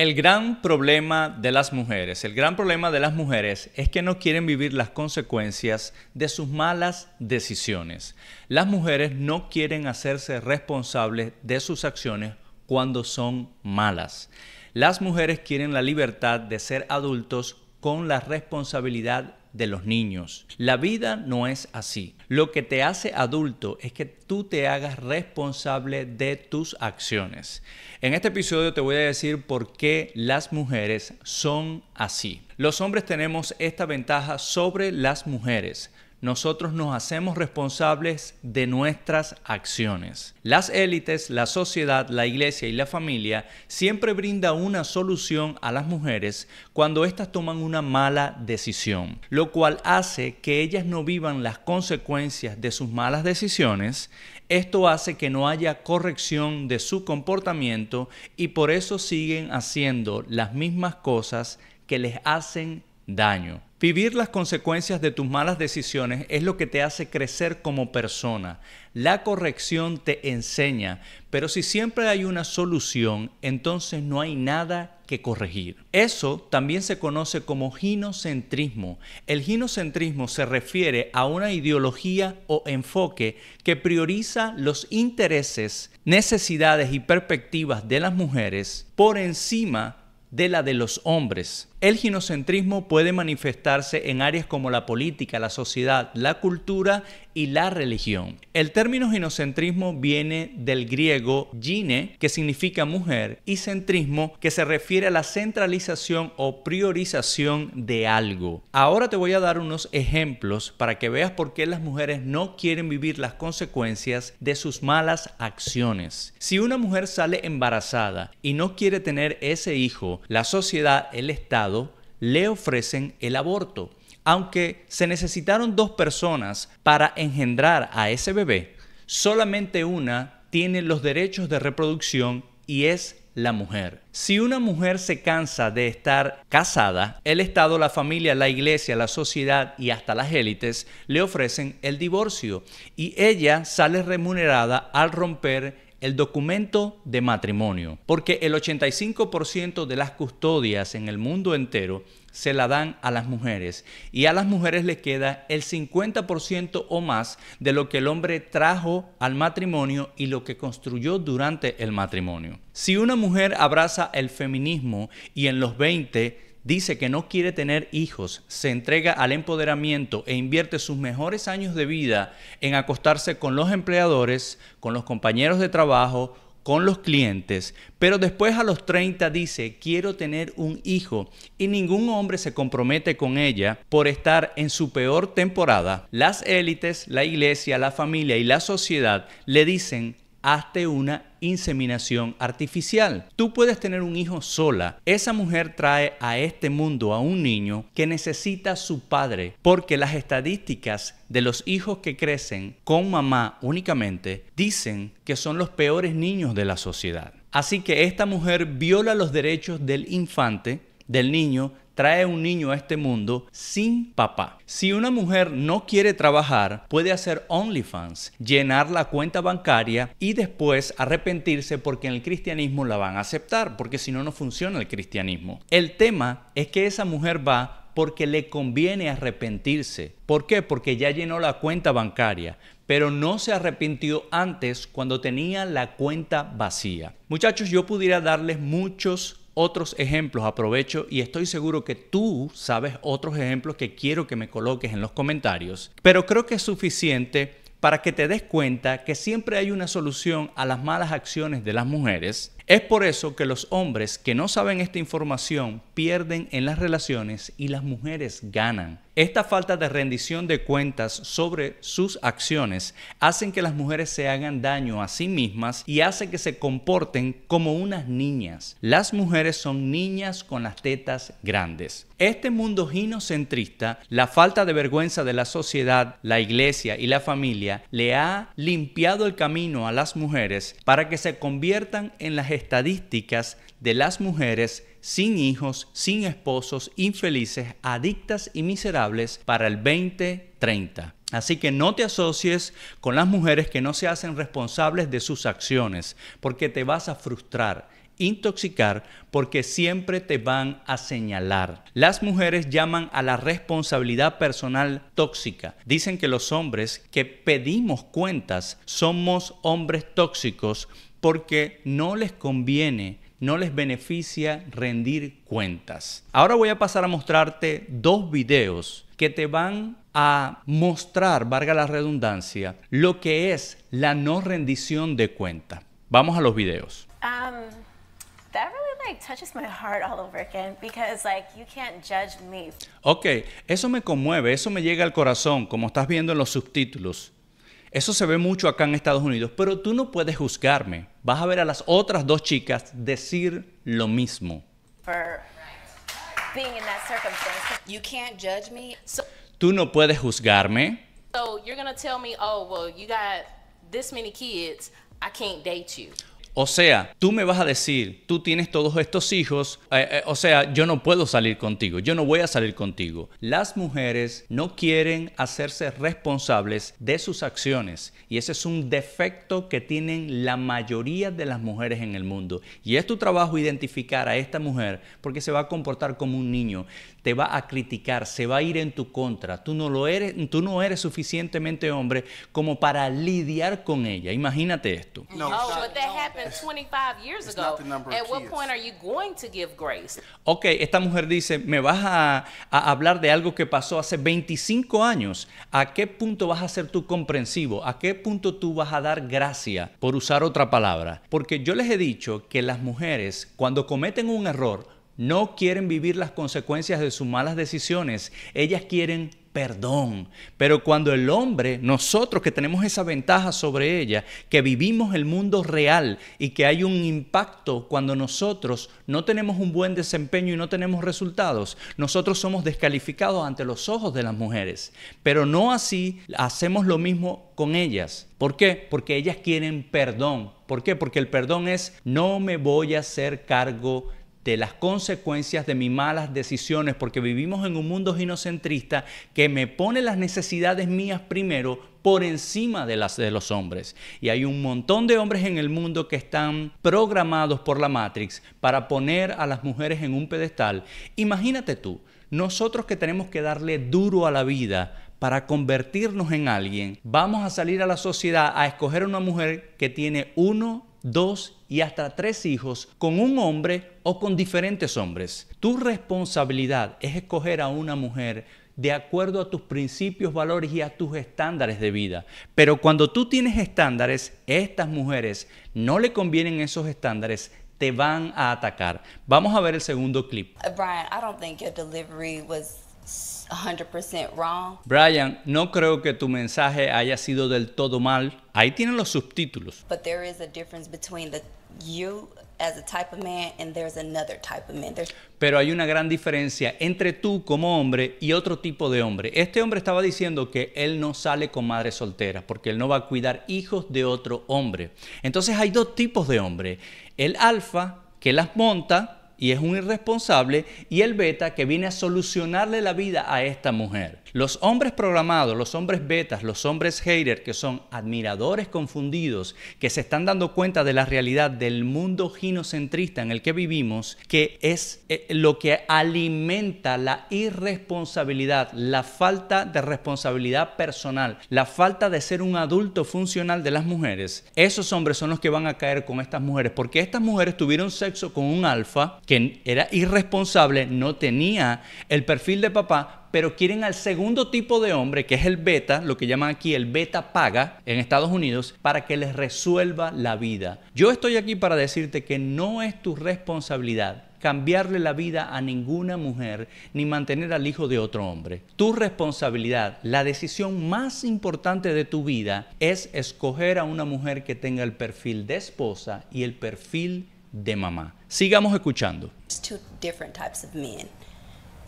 El gran problema de las mujeres es que no quieren vivir las consecuencias de sus malas decisiones. Las mujeres no quieren hacerse responsables de sus acciones cuando son malas. Las mujeres quieren la libertad de ser adultos con la responsabilidad de los niños. La vida no es así. Lo que te hace adulto es que tú te hagas responsable de tus acciones. En este episodio te voy a decir por qué las mujeres son así. Los hombres tenemos esta ventaja sobre las mujeres. Nosotros nos hacemos responsables de nuestras acciones. Las élites, la sociedad, la iglesia y la familia siempre brindan una solución a las mujeres cuando éstas toman una mala decisión, lo cual hace que ellas no vivan las consecuencias de sus malas decisiones. Esto hace que no haya corrección de su comportamiento y por eso siguen haciendo las mismas cosas que les hacen daño. Vivir las consecuencias de tus malas decisiones es lo que te hace crecer como persona. La corrección te enseña, pero si siempre hay una solución, entonces no hay nada que corregir. Eso también se conoce como ginocentrismo. El ginocentrismo se refiere a una ideología o enfoque que prioriza los intereses, necesidades y perspectivas de las mujeres por encima de la de los hombres. El ginocentrismo puede manifestarse en áreas como la política, la sociedad, la cultura y la religión. El término ginocentrismo viene del griego gine, que significa mujer, y centrismo, que se refiere a la centralización o priorización de algo. Ahora te voy a dar unos ejemplos para que veas por qué las mujeres no quieren vivir las consecuencias de sus malas acciones. Si una mujer sale embarazada y no quiere tener ese hijo, la sociedad, el Estado, le ofrecen el aborto. Aunque se necesitaron dos personas para engendrar a ese bebé, solamente una tiene los derechos de reproducción y es la mujer. Si una mujer se cansa de estar casada, el Estado, la familia, la iglesia, la sociedad y hasta las élites le ofrecen el divorcio y ella sale remunerada al romper el documento de matrimonio, porque el 85% de las custodias en el mundo entero se la dan a las mujeres y a las mujeres les queda el 50% o más de lo que el hombre trajo al matrimonio y lo que construyó durante el matrimonio. Si una mujer abraza el feminismo y en los 20 dice que no quiere tener hijos, se entrega al empoderamiento e invierte sus mejores años de vida en acostarse con los empleadores, con los compañeros de trabajo, con los clientes, pero después a los 30 dice quiero tener un hijo y ningún hombre se compromete con ella por estar en su peor temporada. Las élites, la iglesia, la familia y la sociedad le dicen hazte una inseminación artificial. Tú puedes tener un hijo sola. Esa mujer trae a este mundo a un niño que necesita a su padre, porque las estadísticas de los hijos que crecen con mamá únicamente dicen que son los peores niños de la sociedad. Así que esta mujer viola los derechos del infante, del niño, trae un niño a este mundo sin papá. Si una mujer no quiere trabajar, puede hacer OnlyFans, llenar la cuenta bancaria y después arrepentirse porque en el cristianismo la van a aceptar, porque si no, no funciona el cristianismo. El tema es que esa mujer va porque le conviene arrepentirse. ¿Por qué? Porque ya llenó la cuenta bancaria, pero no se arrepintió antes cuando tenía la cuenta vacía. Muchachos, yo pudiera darles muchos otros ejemplos, aprovecho y estoy seguro que tú sabes otros ejemplos que quiero que me coloques en los comentarios, pero creo que es suficiente para que te des cuenta que siempre hay una solución a las malas acciones de las mujeres. Es por eso que los hombres que no saben esta información pierden en las relaciones y las mujeres ganan. Esta falta de rendición de cuentas sobre sus acciones hacen que las mujeres se hagan daño a sí mismas y hace que se comporten como unas niñas. Las mujeres son niñas con las tetas grandes. Este mundo ginocentrista, la falta de vergüenza de la sociedad, la iglesia y la familia le ha limpiado el camino a las mujeres para que se conviertan en las estadísticas de las mujeres sin hijos, sin esposos, infelices, adictas y miserables para el 2030. Así que no te asocies con las mujeres que no se hacen responsables de sus acciones, porque te vas a frustrar intoxicar porque siempre te van a señalar. Las mujeres llaman a la responsabilidad personal tóxica. Dicen que los hombres que pedimos cuentas somos hombres tóxicos porque no les conviene, no les beneficia rendir cuentas. Ahora voy a pasar a mostrarte dos videos que te van a mostrar, valga la redundancia, lo que es la no rendición de cuenta. Vamos a los videos. Ok, eso me conmueve, eso me llega al corazón, como estás viendo en los subtítulos. Eso se ve mucho acá en Estados Unidos, pero tú no puedes juzgarme. Vas a ver a las otras dos chicas decir lo mismo. Tú no puedes juzgarme. O sea, tú me vas a decir, tú tienes todos estos hijos, o sea, yo no puedo salir contigo, yo no voy a salir contigo. Las mujeres no quieren hacerse responsables de sus acciones y ese es un defecto que tienen la mayoría de las mujeres en el mundo. Y es tu trabajo identificar a esta mujer porque se va a comportar como un niño, te va a criticar, se va a ir en tu contra. Tú no eres suficientemente hombre como para lidiar con ella. Imagínate esto. No. Ok, esta mujer dice, me vas a hablar de algo que pasó hace 25 años. ¿A qué punto vas a ser tú comprensivo? ¿A qué punto tú vas a dar gracia por usar otra palabra? Porque yo les he dicho que las mujeres, cuando cometen un error, no quieren vivir las consecuencias de sus malas decisiones. Ellas quieren perdón, pero cuando el hombre, nosotros que tenemos esa ventaja sobre ella, que vivimos el mundo real y que hay un impacto cuando nosotros no tenemos un buen desempeño y no tenemos resultados, nosotros somos descalificados ante los ojos de las mujeres, pero no así hacemos lo mismo con ellas. ¿Por qué? Porque ellas quieren perdón. ¿Por qué? Porque el perdón es no me voy a hacer cargo de las consecuencias de mis malas decisiones, porque vivimos en un mundo ginocentrista que me pone las necesidades mías primero por encima de las de los hombres. Y hay un montón de hombres en el mundo que están programados por la Matrix para poner a las mujeres en un pedestal. Imagínate tú, nosotros que tenemos que darle duro a la vida para convertirnos en alguien, vamos a salir a la sociedad a escoger una mujer que tiene 1, 2 y hasta 3 hijos con un hombre o con diferentes hombres. Tu responsabilidad es escoger a una mujer de acuerdo a tus principios, valores y a tus estándares de vida. Pero cuando tú tienes estándares, estas mujeres no le convienen esos estándares, te van a atacar. Vamos a ver el segundo clip. Brian, I don't think your delivery was 100% wrong. Brian, no creo que tu mensaje haya sido del todo mal. Ahí tienen los subtítulos. But there is a difference between you as a type of man and there's another type of man. Pero hay una gran diferencia entre tú como hombre y otro tipo de hombre. Este hombre estaba diciendo que él no sale con madres solteras porque él no va a cuidar hijos de otro hombre. Entonces hay dos tipos de hombre. El alfa que las monta y es un irresponsable, y el beta que viene a solucionarle la vida a esta mujer. Los hombres programados, los hombres betas, los hombres haters, que son admiradores confundidos, que se están dando cuenta de la realidad del mundo ginocentrista en el que vivimos, que es lo que alimenta la irresponsabilidad, la falta de responsabilidad personal, la falta de ser un adulto funcional de las mujeres. Esos hombres son los que van a caer con estas mujeres, porque estas mujeres tuvieron sexo con un alfa que era irresponsable, no tenía el perfil de papá, pero quieren al segundo tipo de hombre, que es el beta, lo que llaman aquí el beta paga en Estados Unidos, para que les resuelva la vida. Yo estoy aquí para decirte que no es tu responsabilidad cambiarle la vida a ninguna mujer ni mantener al hijo de otro hombre. Tu responsabilidad, la decisión más importante de tu vida, es escoger a una mujer que tenga el perfil de esposa y el perfil de mamá. Sigamos escuchando.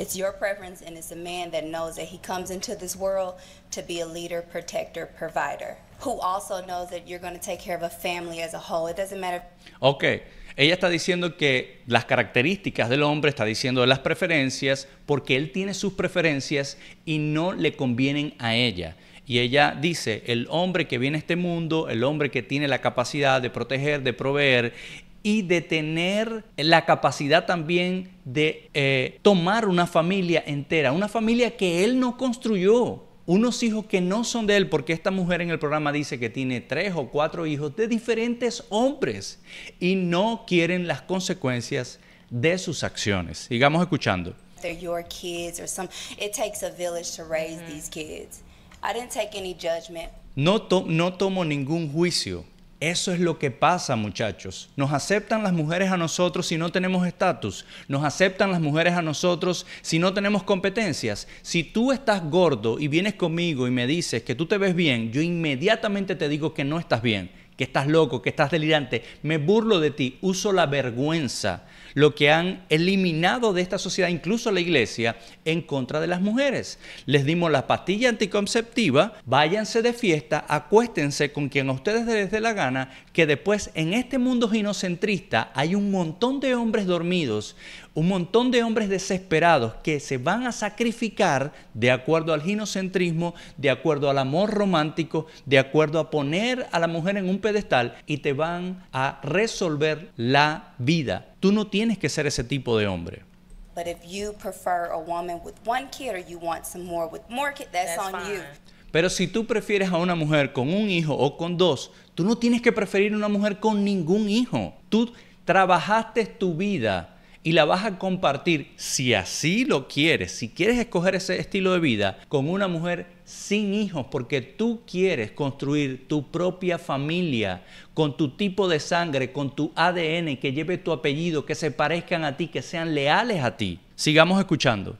It's your preference and it's a man that knows that he comes into this world to be a leader, protector, provider, who also knows that you're going to take care of a family as a whole. It doesn't matter. Okay. Ella está diciendo que las características del hombre, está diciendo de las preferencias, porque él tiene sus preferencias y no le convienen a ella. Y ella dice, el hombre que viene a este mundo, el hombre que tiene la capacidad de proteger, de proveer y de tener la capacidad también de tomar una familia entera, una familia que él no construyó, unos hijos que no son de él, porque esta mujer en el programa dice que tiene 3 o 4 hijos de diferentes hombres y no quieren las consecuencias de sus acciones. Sigamos escuchando. They're your kids or some. It takes a village to raise these kids. I didn't take any judgment. No tomo ningún juicio. Eso es lo que pasa, muchachos. Nos aceptan las mujeres a nosotros si no tenemos estatus. Nos aceptan las mujeres a nosotros si no tenemos competencias. Si tú estás gordo y vienes conmigo y me dices que tú te ves bien, yo inmediatamente te digo que no estás bien, que estás loco, que estás delirante. Me burlo de ti, uso la vergüenza. Lo que han eliminado de esta sociedad, incluso la iglesia, en contra de las mujeres. Les dimos la pastilla anticonceptiva, váyanse de fiesta, acuéstense con quien a ustedes les dé la gana, que después en este mundo ginocentrista hay un montón de hombres dormidos, un montón de hombres desesperados que se van a sacrificar de acuerdo al ginocentrismo, de acuerdo al amor romántico, de acuerdo a poner a la mujer en un pedestal y te van a resolver la vida. Tú no tienes que ser ese tipo de hombre. Pero si tú prefieres a una mujer con un hijo o con 2, tú no tienes que preferir a una mujer con ningún hijo. Tú trabajaste tu vida y la vas a compartir, si así lo quieres, si quieres escoger ese estilo de vida, con una mujer sin hijos, porque tú quieres construir tu propia familia con tu tipo de sangre, con tu ADN, que lleve tu apellido, que se parezcan a ti, que sean leales a ti. Sigamos escuchando.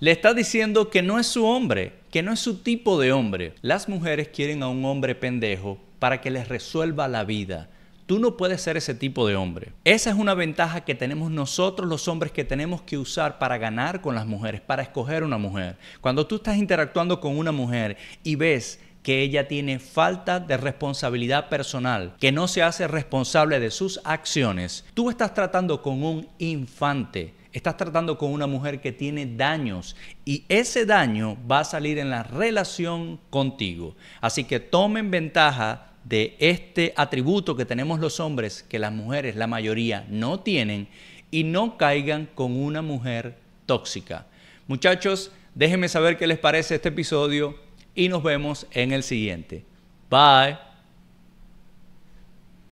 Le está diciendo que no es su hombre, que no es su tipo de hombre. Las mujeres quieren a un hombre pendejo para que les resuelva la vida. Tú no puedes ser ese tipo de hombre. Esa es una ventaja que tenemos nosotros los hombres, que tenemos que usar para ganar con las mujeres, para escoger una mujer. Cuando tú estás interactuando con una mujer y ves que ella tiene falta de responsabilidad personal, que no se hace responsable de sus acciones, tú estás tratando con un infante. Estás tratando con una mujer que tiene daños y ese daño va a salir en la relación contigo. Así que tomen ventaja de este atributo que tenemos los hombres, que las mujeres, la mayoría, no tienen, y no caigan con una mujer tóxica. Muchachos, déjenme saber qué les parece este episodio y nos vemos en el siguiente. Bye.